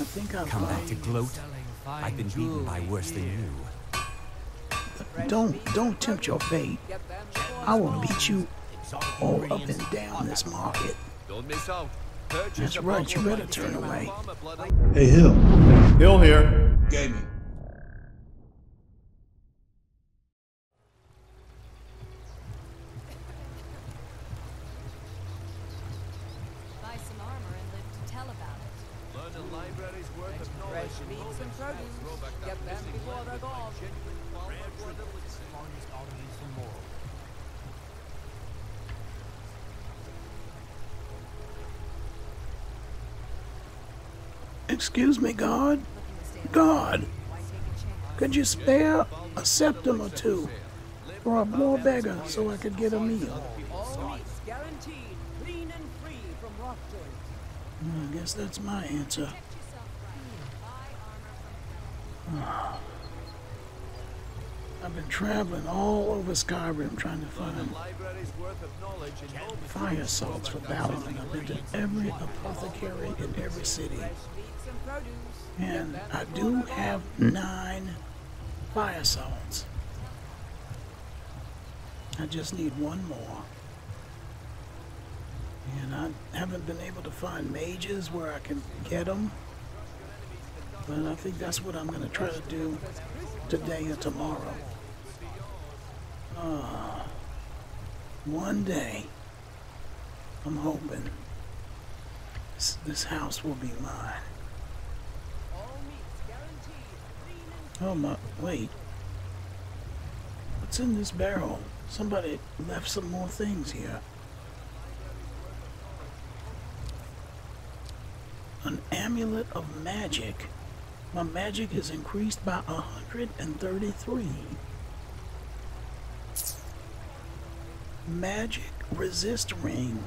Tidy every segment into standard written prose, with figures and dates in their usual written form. I think I'll come back to gloat. I've been beaten by worse than you. Don't tempt your fate. I will beat you all up and down this market. That's right, you better turn away. Hey, Hill. Hill here. Gaming. Excuse me, God. God, could you spare a septum or two for a poor beggar so I could get a meal? I guess that's my answer. I've been traveling all over Skyrim trying to find fire salts for Balamin. I've been to every apothecary in every city. And I do have 9 fire salts. I just need one more. And I haven't been able to find mages where I can get them. But I think that's what I'm going to try to do today or tomorrow. One day, I'm hoping this house will be mine. Oh my, wait. What's in this barrel? Somebody left some more things here. An amulet of magic. My magic is increased by 133. Magic resist ring.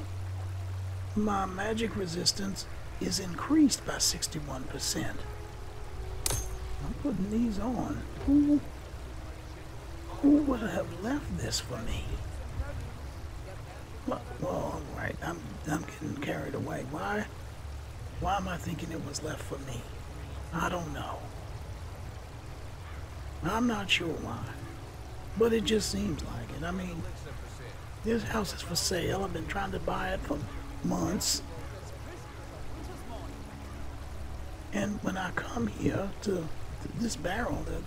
My magic resistance is increased by 61%. I'm putting these on. Who would have left this for me? Well, all right, I'm getting carried away. Why am I thinking it was left for me? I don't know. I'm not sure why, but it just seems like it. I mean, this house is for sale. I've been trying to buy it for months. And when I come here to this barrel, there are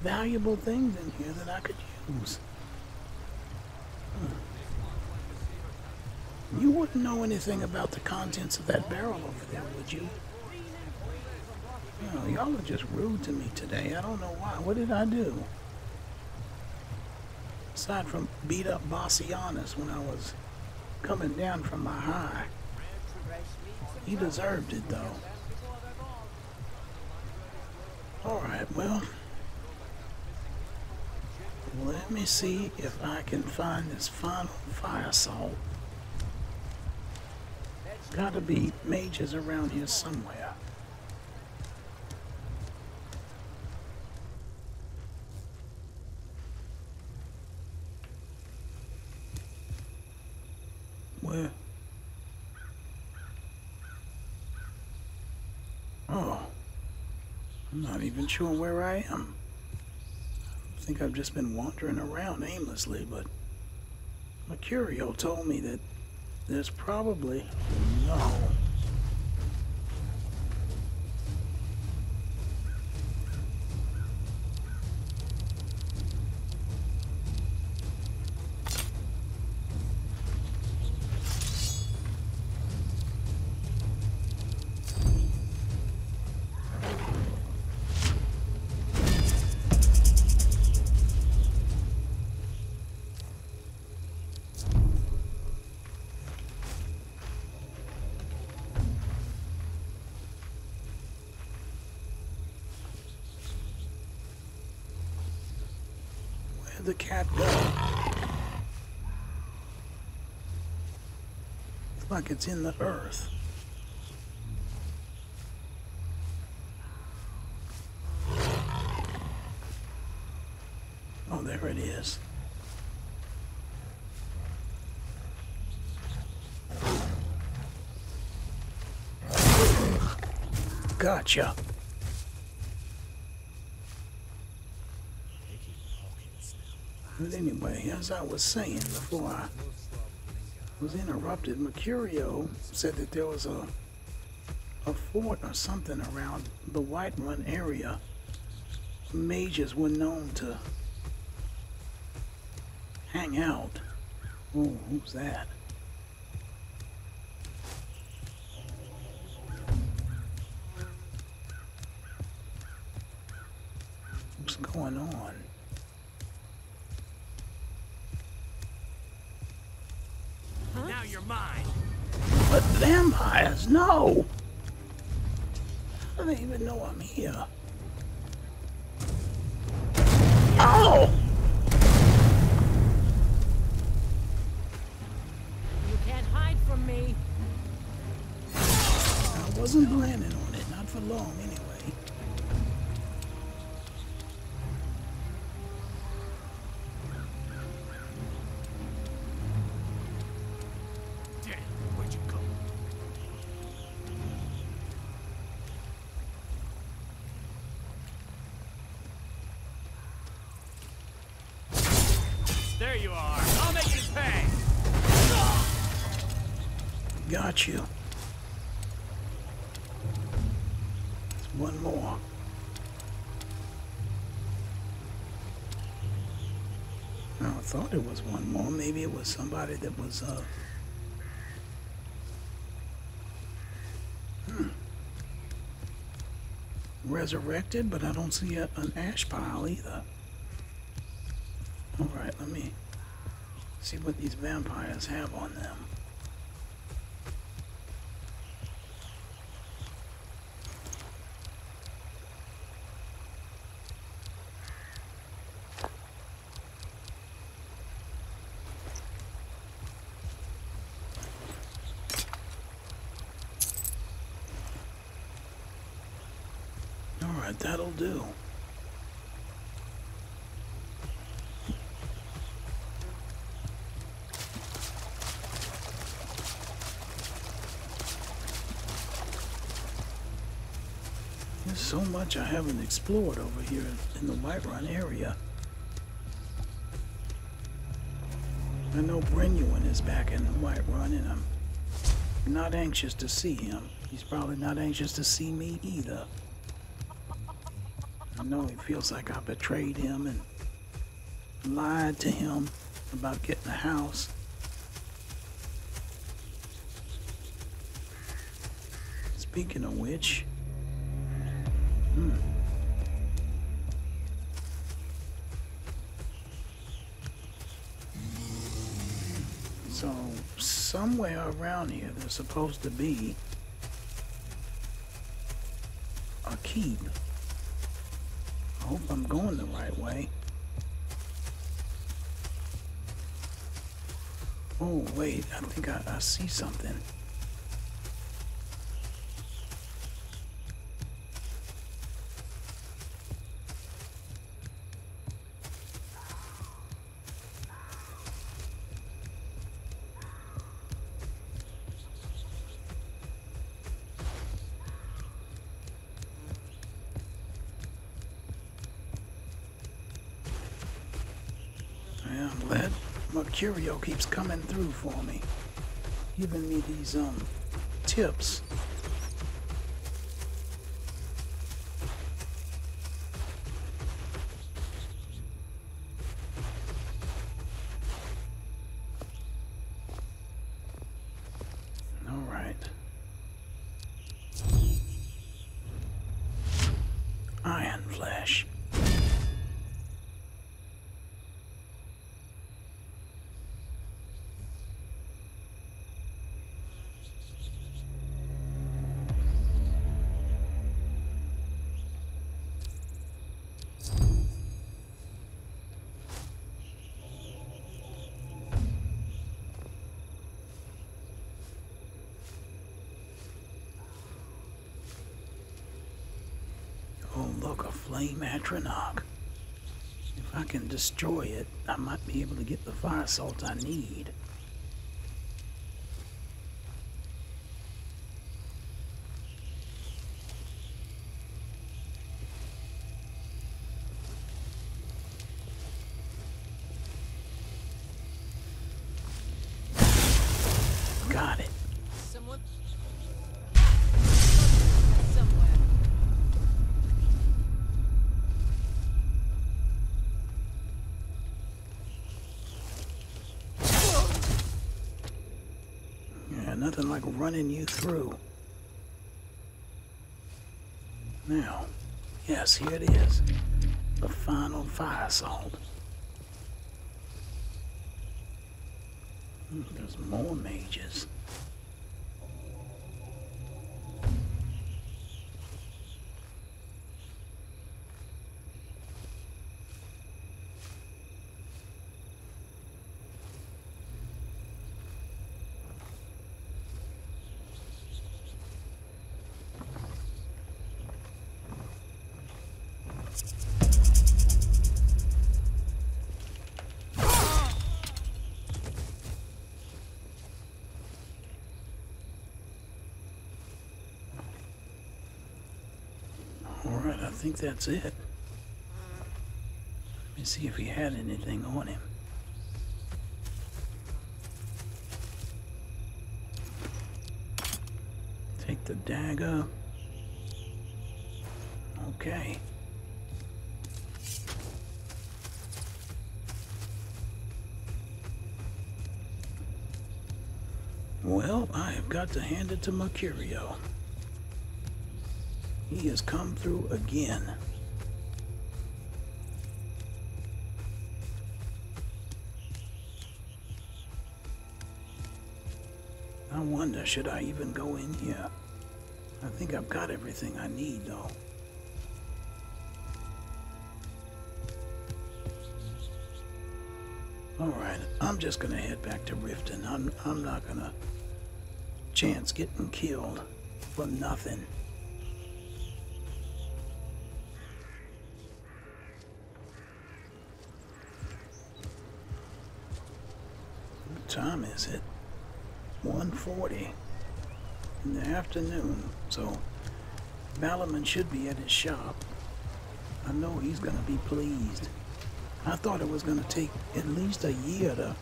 valuable things in here that I could use. You wouldn't know anything about the contents of that barrel over there, would you? Oh, y'all are just rude to me today. I don't know why. What did I do? Aside from beat up Bossianus when I was coming down from my high. He deserved it, though. Alright, well, let me see if I can find this final fire salt. Gotta be mages around here somewhere. Where? Oh. I'm not even sure where I am. I think I've just been wandering around aimlessly, but Mercurio told me that there's probably no. The cat go? It's like it's in the earth. Oh, there it is. Gotcha. But anyway, as I was saying before I was interrupted, Mercurio said that there was a fort or something around the Whiterun area. Mages were known to hang out. Oh, who's that? What's going on? Huh? Now you're mine. But vampires, no! I don't even know I'm here. Ow! You can't hide from me. I wasn't planning on it, not for long anyway. Got you. There's one more. I thought it was one more. Maybe it was somebody that was resurrected, but I don't see an ash pile either. All right, let me see what these vampires have on them. That'll do. There's so much I haven't explored over here in the Whiterun area. I know Brenuan is back in the Whiterun, and I'm not anxious to see him. He's probably not anxious to see me either. I know he feels like I betrayed him and lied to him about getting the house. Speaking of which, so somewhere around here there's supposed to be a keep. I hope I'm going the right way. Oh, wait, I think I see something. Mercurio keeps coming through for me, giving me these tips. All right. Iron Flash. Matronoch. If I can destroy it, I might be able to get the fire salt I need. running you through. Now, yes, here it is. The final fire salt. There's more mages. I think that's it. Let me see if he had anything on him. Take the dagger. Okay. Well, I have got to hand it to Mercurio. He has come through again. I wonder, should I even go in here? I think I've got everything I need, though. Alright, I'm just gonna head back to Riften. I'm not gonna chance getting killed for nothing. Time is it? 1:40 in the afternoon, so Balamin should be at his shop. I know he's going to be pleased. I thought it was going to take at least a year to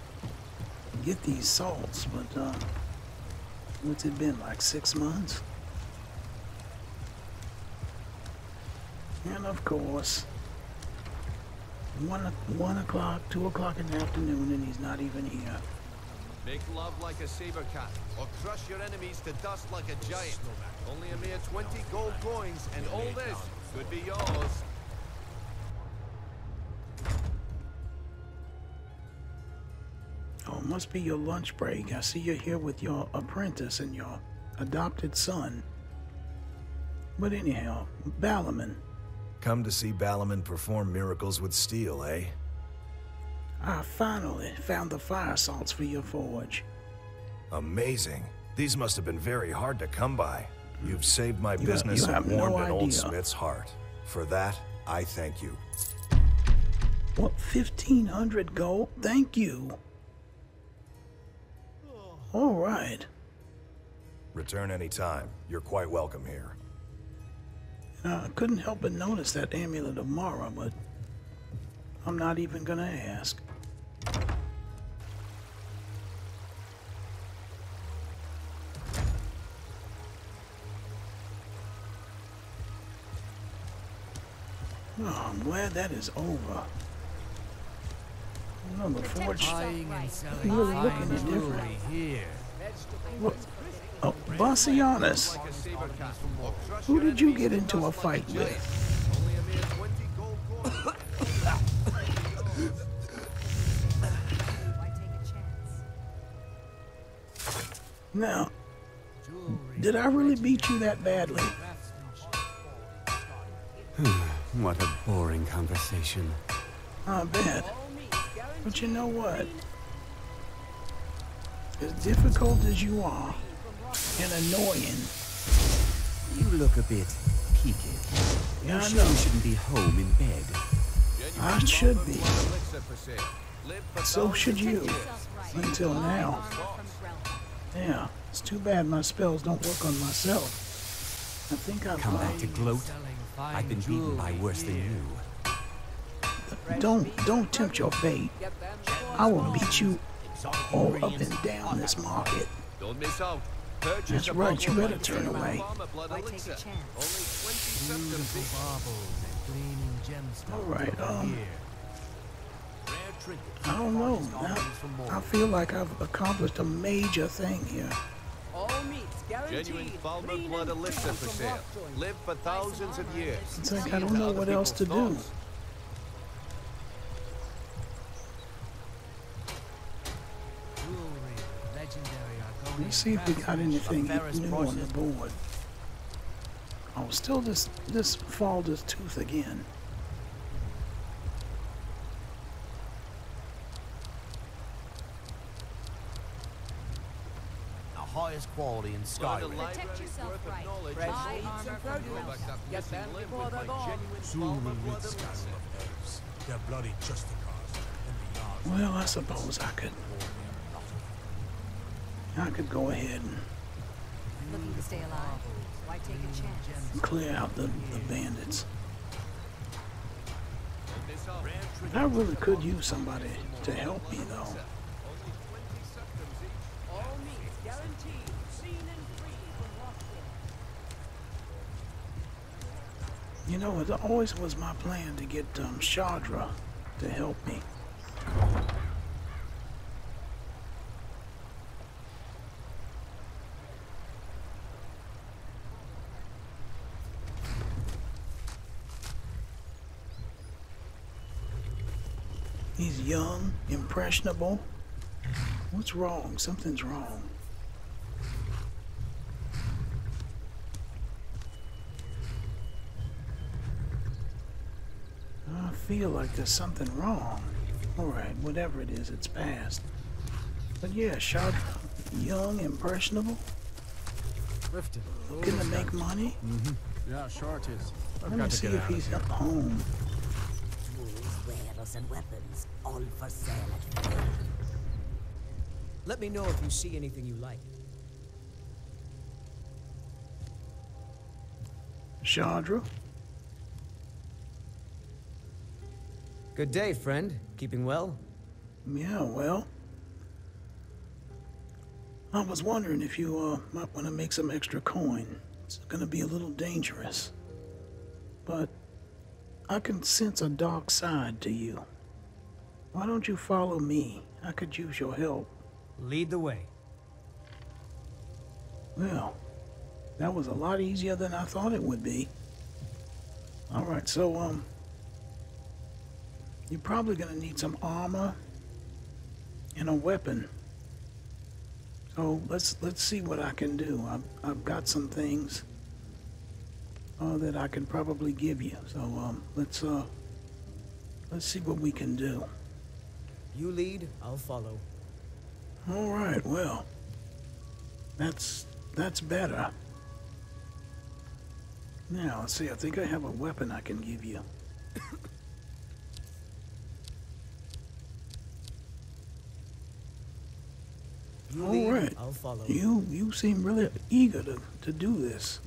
get these salts, but what's it been, like 6 months? And of course, 1 o'clock, 2 o'clock in the afternoon, and he's not even here. Make love like a saber cat, or crush your enemies to dust like a giant. Only a mere 20 gold coins, and all this could be yours. Oh, it must be your lunch break. I see you're here with your apprentice and your adopted son. But anyhow, Balamin. Come to see Balamin perform miracles with steel, eh? I finally found the fire salts for your forge. Amazing. These must have been very hard to come by. You've saved my business and warmed an old smith's heart. For that, I thank you. What, 1,500 gold? Thank you. All right. Return anytime. You're quite welcome here. I couldn't help but notice that amulet of Mara, but I'm not even gonna ask. Oh, I'm glad that is over. No, the forge is really looking different. Look, oh, Bossianus. Who did you get into a fight with? Now, did I really beat you that badly? What a boring conversation. I bet. But you know what? As difficult as you are, and annoying. You look a bit peaky. Yeah, I know. You shouldn't be home in bed. I should be. So should you. Until now. Yeah, it's too bad my spells don't work on myself. I think I've come back to gloat. I've been beaten by worse than you. Don't tempt your fate. I will beat you all up and down this market. Don't miss out. That's right, you better turn away. Alright, I don't know. I feel like I've accomplished a major thing here. Guaranteed. Genuine Falmer blood elixir for sale. Live for thousands of years. It's like, I don't know what else to do. Let's see if we got anything new on the board. Oh, still this Falder's Tooth again. Highest quality in Skyrim. Protect yourself right. Buy armor from genuine. Soon we'll rid Skyrim of elves. They're bloody justicars in the yard. Well, I suppose I could go ahead and looking to stay alive. Why take a chance? Clear out the bandits. I really could use somebody to help me though. You know, it always was my plan to get Chandra to help me. He's young, impressionable. What's wrong? Something's wrong. I feel like there's something wrong. Alright, whatever it is, it's past. But yeah, Shadr, young, impressionable. Riften. Looking to make money? Mm-hmm. Yeah, sure it is. Let me see if he's up home. Tools, wares, and weapons, all for sale at fair. Let me know if you see anything you like. Shadr? Good day, friend. Keeping well? Yeah, well. I was wondering if you might want to make some extra coin. It's gonna be a little dangerous. But I can sense a dark side to you. Why don't you follow me? I could use your help. Lead the way. Well, that was a lot easier than I thought it would be. Alright, so, you're probably gonna need some armor and a weapon. So let's see what I can do. I've got some things that I can probably give you. So let's see what we can do. You lead, I'll follow. All right. Well, that's better. Now let's see. I think I have a weapon I can give you. Alright, you seem really eager to do this.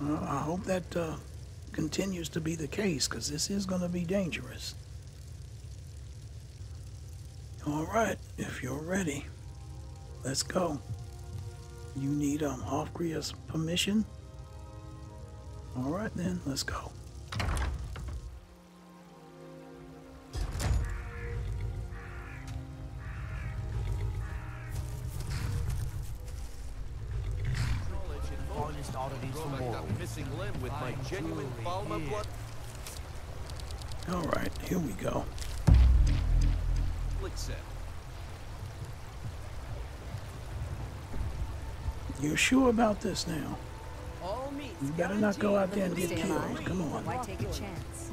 I hope that continues to be the case, because this is going to be dangerous. Alright, if you're ready, let's go. You need Hofgria's permission? Alright then, let's go. All right, here we go. You're sure about this now? You better not go out there and get killed. Come on. Why take a chance?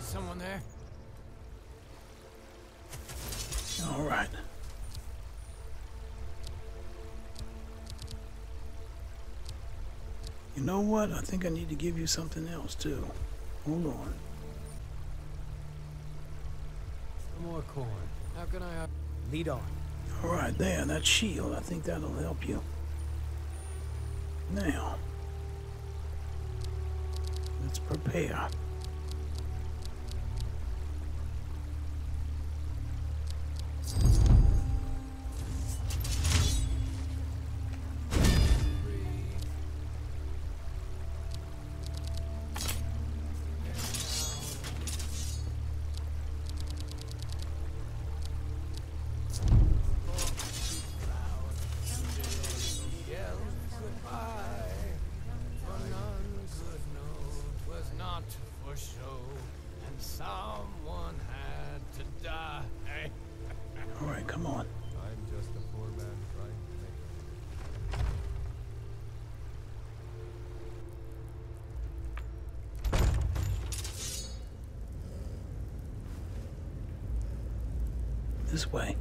Someone there? All right. You know what? I think I need to give you something else too. Hold on. Some more corn. How can I lead on? All right, there. That shield. I think that'll help you. Now, let's prepare. this way.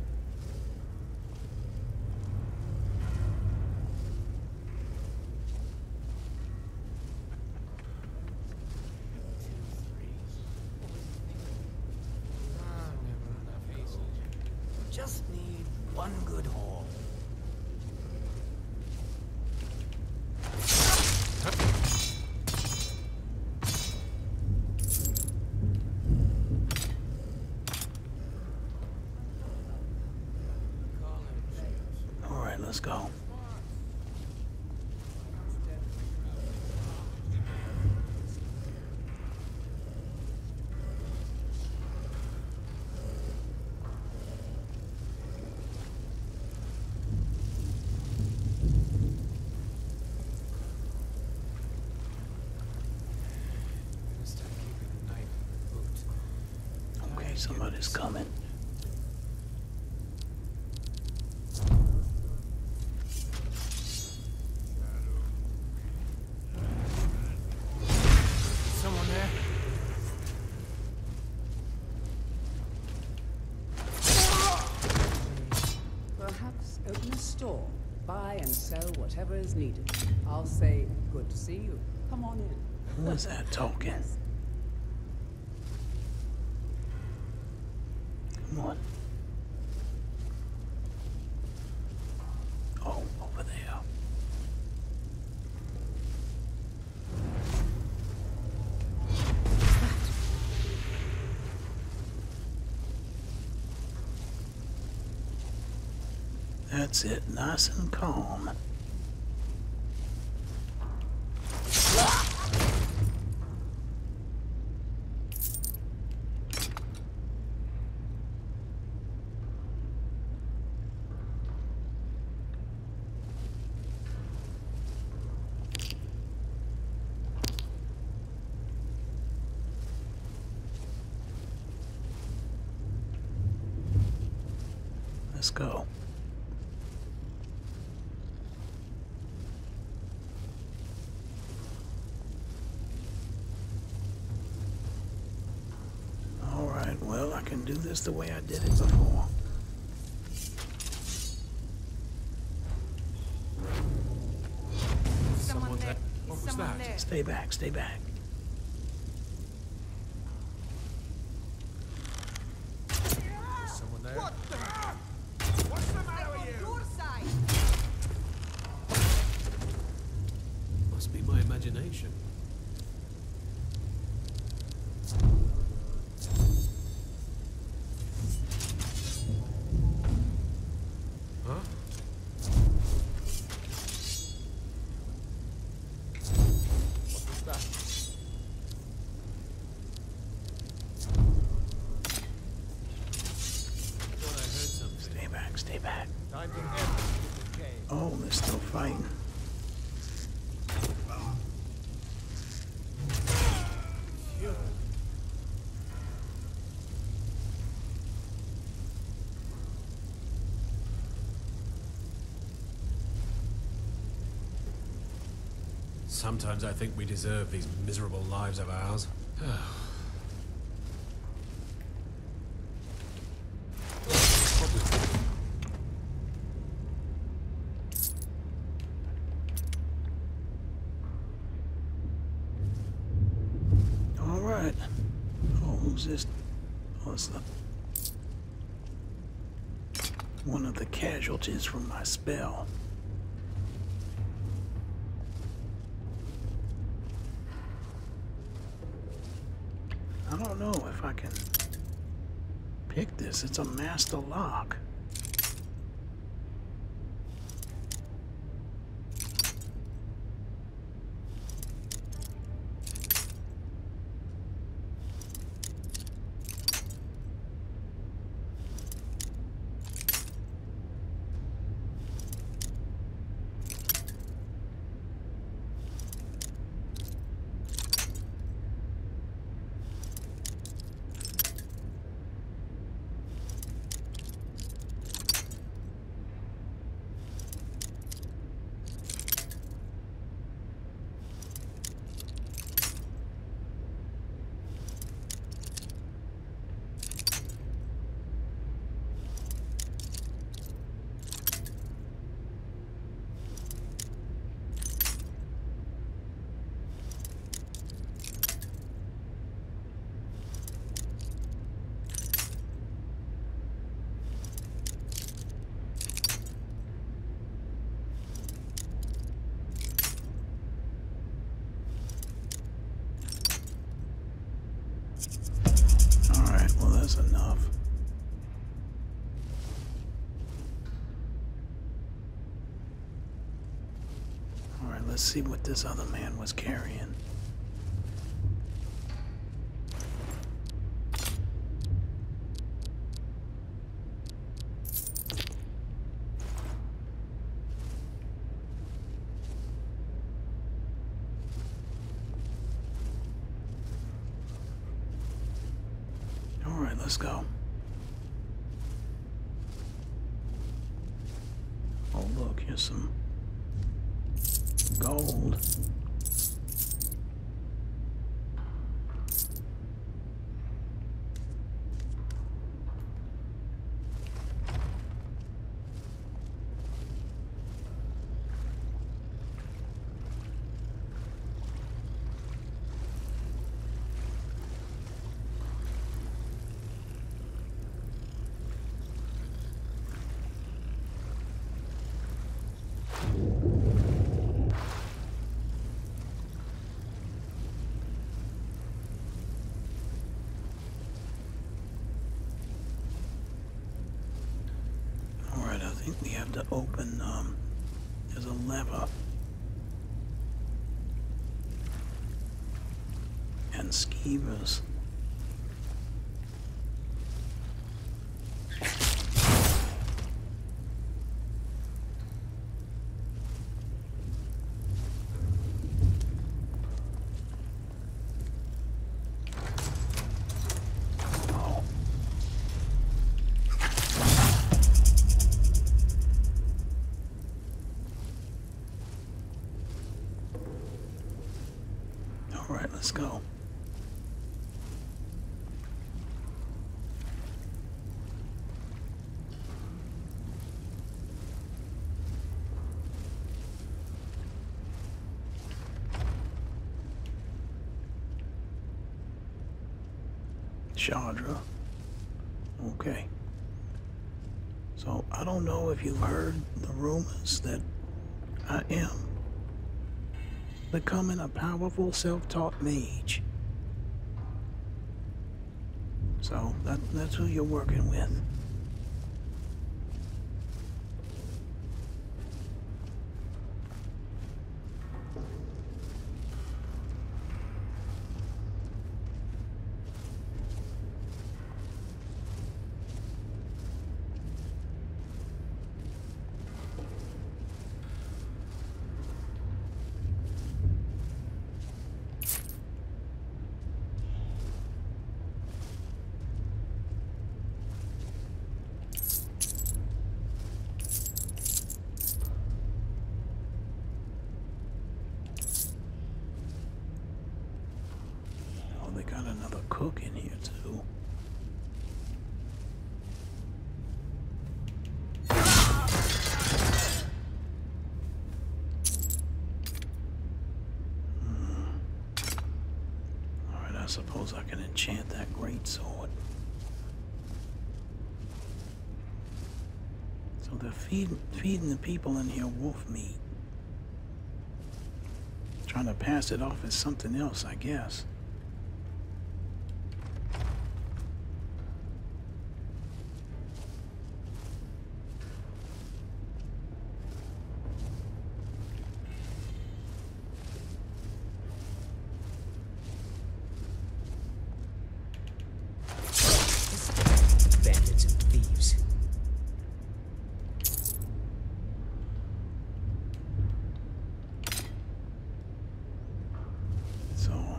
Somebody's coming. Someone there? Perhaps open a store, buy and sell whatever is needed. I'll say, good to see you. Come on in. Who is that talking? Yes. What? Oh, over there. That's it, nice and calm. Let's go. All right, well, I can do this the way I did it before. Someone there. What was that? Stay back, stay back. Oh, they're still fighting. Sometimes I think we deserve these miserable lives of ours. One of the casualties from my spell. I don't know if I can pick this. It's a master lock. let's see what this other man was carrying. Let's go. Oh look, here's some gold. We have to open, there's a lever and skeevers. Let's go. Chandra. Okay. So I don't know if you've heard the rumors that I am becoming a powerful self-taught mage. So that's who you're working with. Cook in here too. Alright, I suppose I can enchant that great sword. So they're feeding the people in here wolf meat. Trying to pass it off as something else, I guess.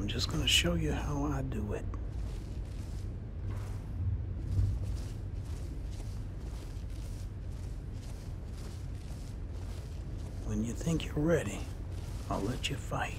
Just going to show you how I do it. When you think you're ready, I'll let you fight.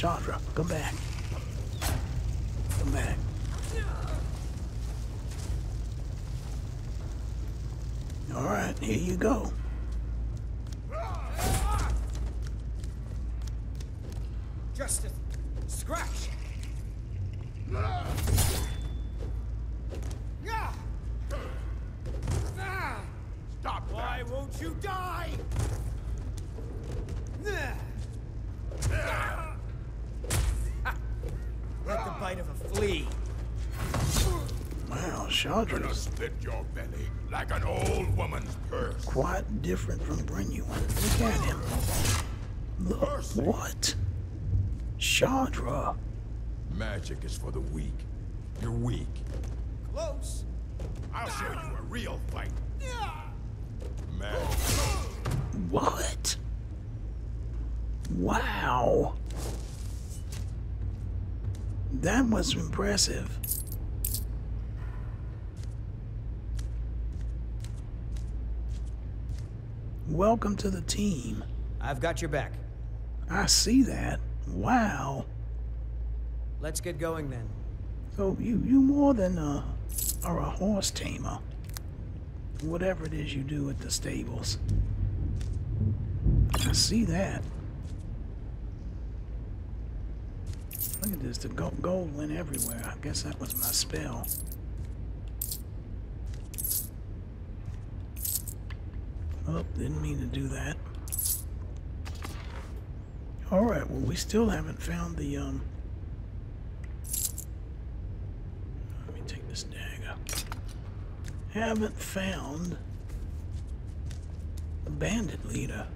Chandra, come back. Come back. All right, here you go. Just a scratch. Stop! Why won't you die? Like the bite of a flea. Wow, Shadr. Gonna split your belly like an old woman's purse. Quite different from Brenuan. Look at him. Look, what? Shadr. Magic is for the weak. You're weak. Close. I'll show you a real fight. Magic. What? Wow. That was impressive. Welcome to the team. I've got your back. I see that. Wow. Let's get going then. So you more than are a horse tamer. Whatever it is you do at the stables. I see that. Look at this, the gold went everywhere. I guess that was my spell. Oh, didn't mean to do that. Alright, well, we still haven't found the, let me take this dagger. Haven't found the bandit leader.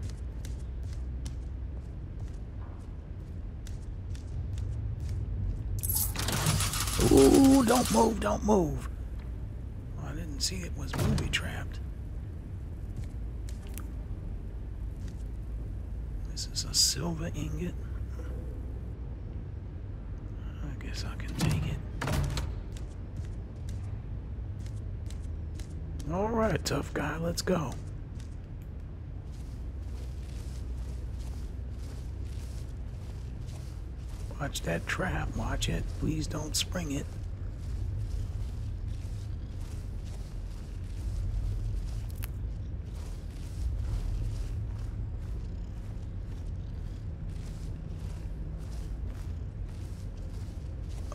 Ooh, don't move, don't move. Oh, I didn't see it was booby trapped. This is a silver ingot. I guess I can take it. All right, tough guy, let's go. Watch that trap, watch it. Please don't spring it.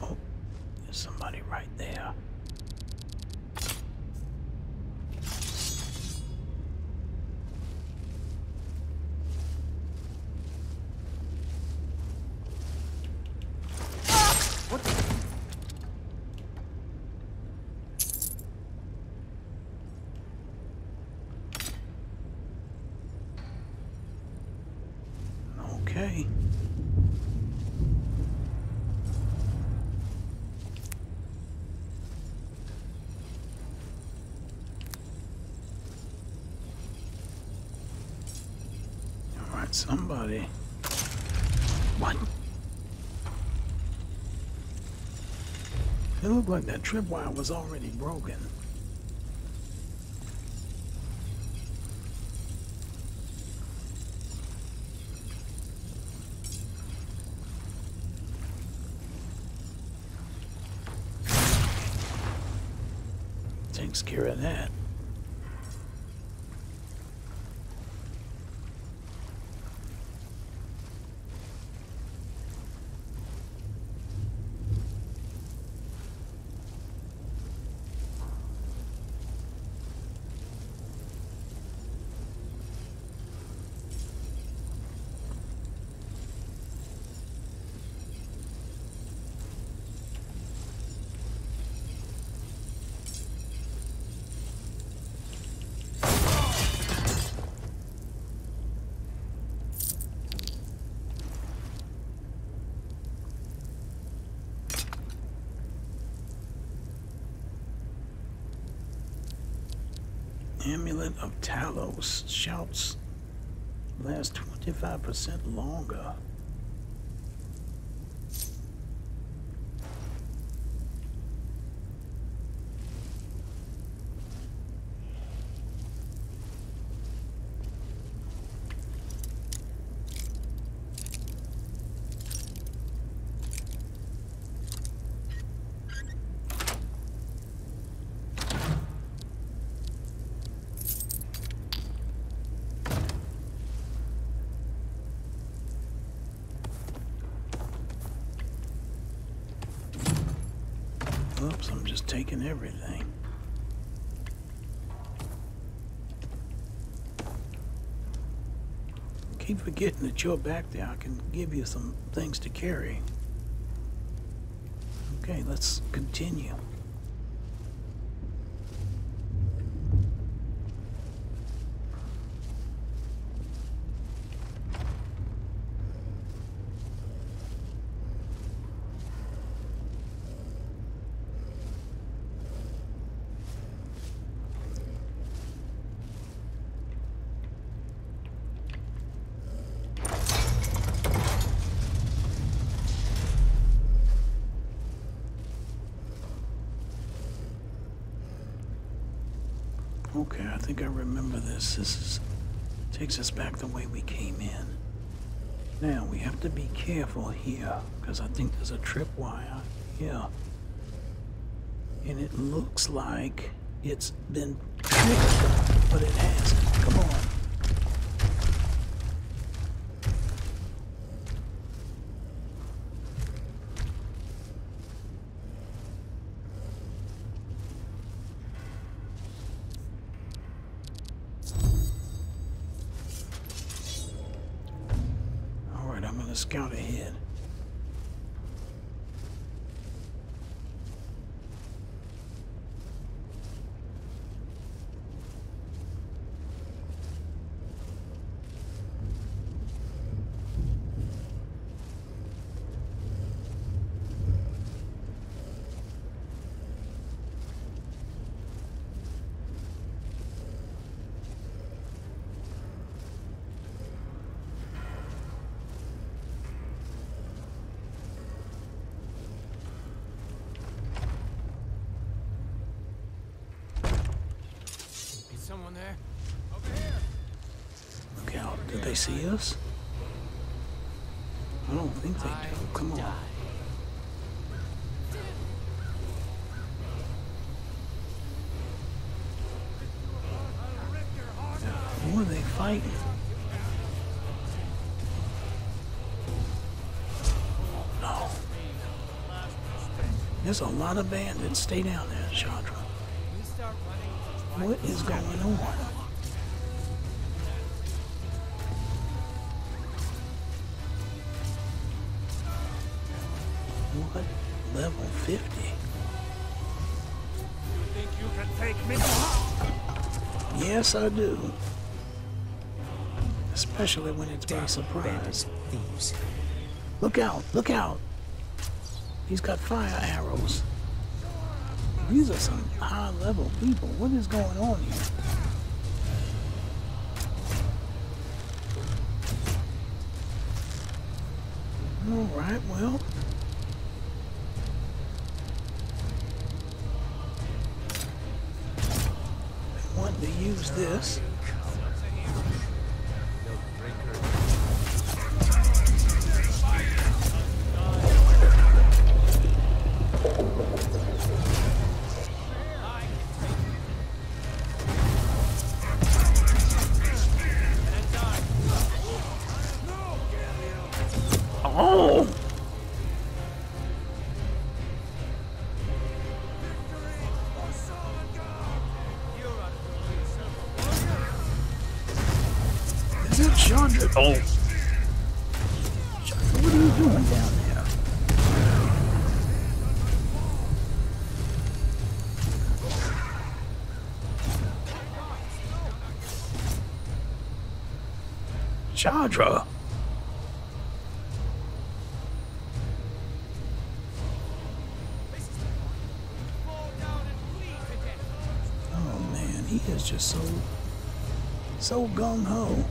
Oh, there's somebody right there. Okay. All right, somebody. What? It looked like that tripwire was already broken. Takes care of that. Amulet of Talos shouts last 25% longer. Whoops, I'm just taking everything. Keep forgetting that you're back there. I can give you some things to carry. Okay, let's continue. Okay, I think I remember this. This takes us back the way we came in. Now, we have to be careful here, because I think there's a tripwire here. And it looks like it's been tripped, but it hasn't. Come on. Scout ahead. Someone there. Over here. Look out. Do they see us? I don't think they do. Come on. Who are they fighting? Oh, no. There's a lot of bandits. Stay down there, Chandra. What is going on? What? Level 50? You think you can take me? Yes, I do. Especially when it's by surprise. Thieves. Look out! Look out! He's got fire arrows. These are some high-level people. What is going on here? All right, well. I want to use this. Oh, what are you doing down there? Chandra. Oh man, he is just so gung-ho.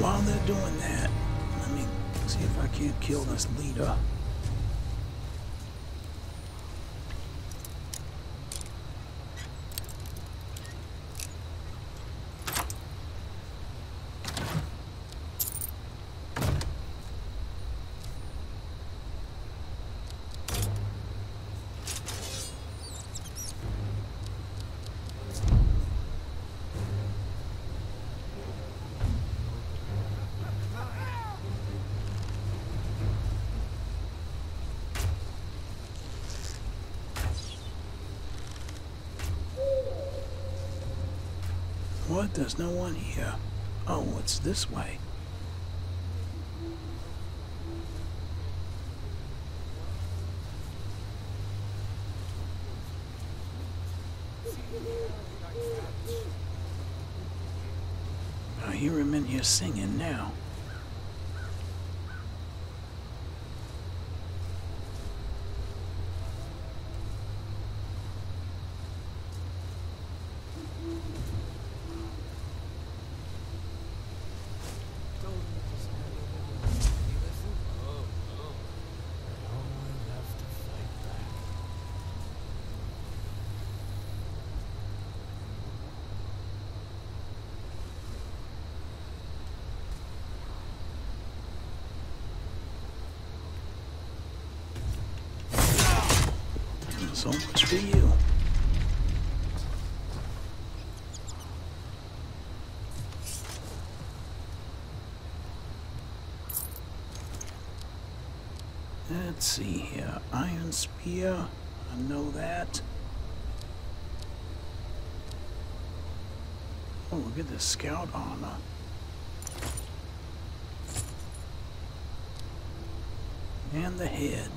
While they're doing that, let me see if I can't kill this leader. what? There's no one here. Oh, it's this way. I hear him in here singing now. So much for you. Let's see here. Iron spear. I know that. Oh, look at this scout armor. And the head.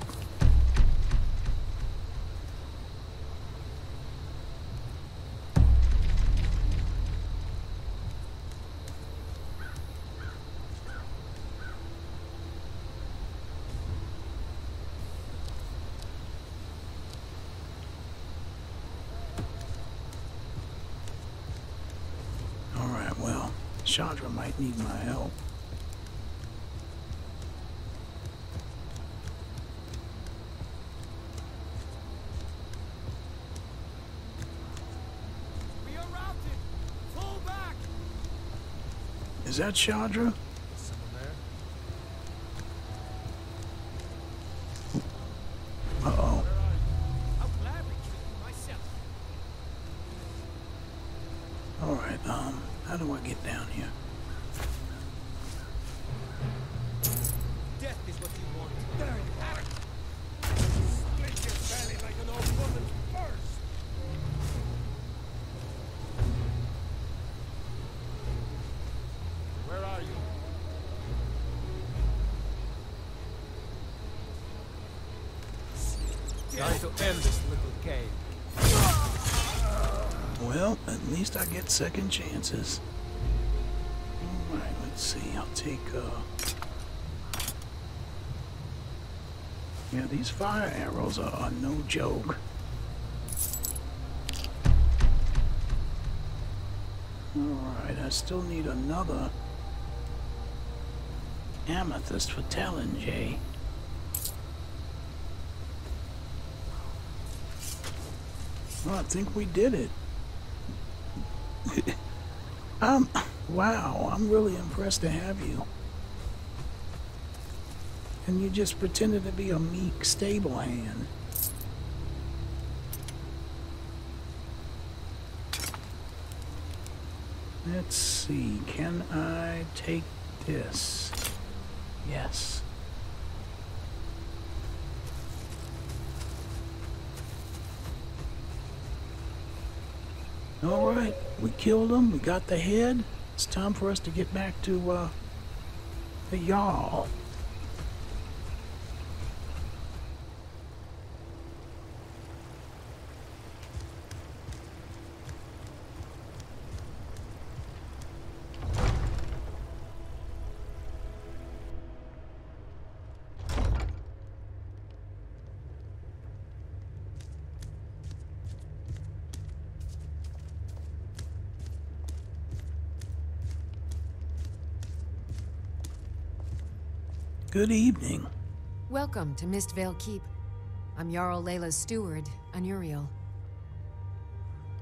Chandra might need my help. We are routed. Pull back. Is that Chandra? Well, at least I get second chances. Alright, let's see. I'll take, yeah, these fire arrows are no joke. Alright, I still need another amethyst for Talon Jay. Well, I think we did it. Wow, I'm really impressed to have you. And you just pretended to be a meek stable hand. Let's see, can I take this? Yes. All right, we killed him, we got the head. It's time for us to get back to the Jarl. Good evening. Welcome to Mistvale Keep. I'm Jarl Layla's steward, Anuriel.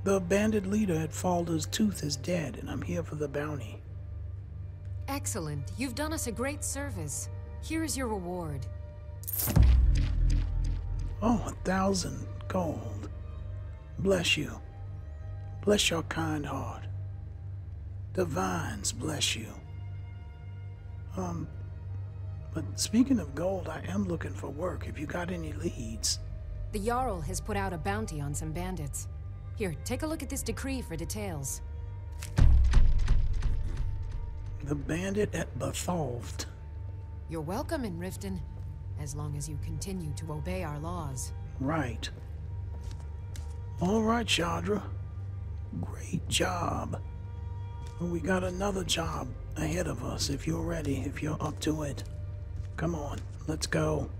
The bandit leader at Falder's Tooth is dead, and I'm here for the bounty. Excellent. You've done us a great service. Here is your reward. Oh, 1,000 gold. Bless you. Bless your kind heart. Divines bless you. But speaking of gold, I am looking for work. If you got any leads. The Jarl has put out a bounty on some bandits. Here, take a look at this decree for details. the bandit at Betholved. You're welcome in Riften, as long as you continue to obey our laws. Right. All right, Chandra. Great job. We got another job ahead of us if you're ready, if you're up to it. Come on, let's go.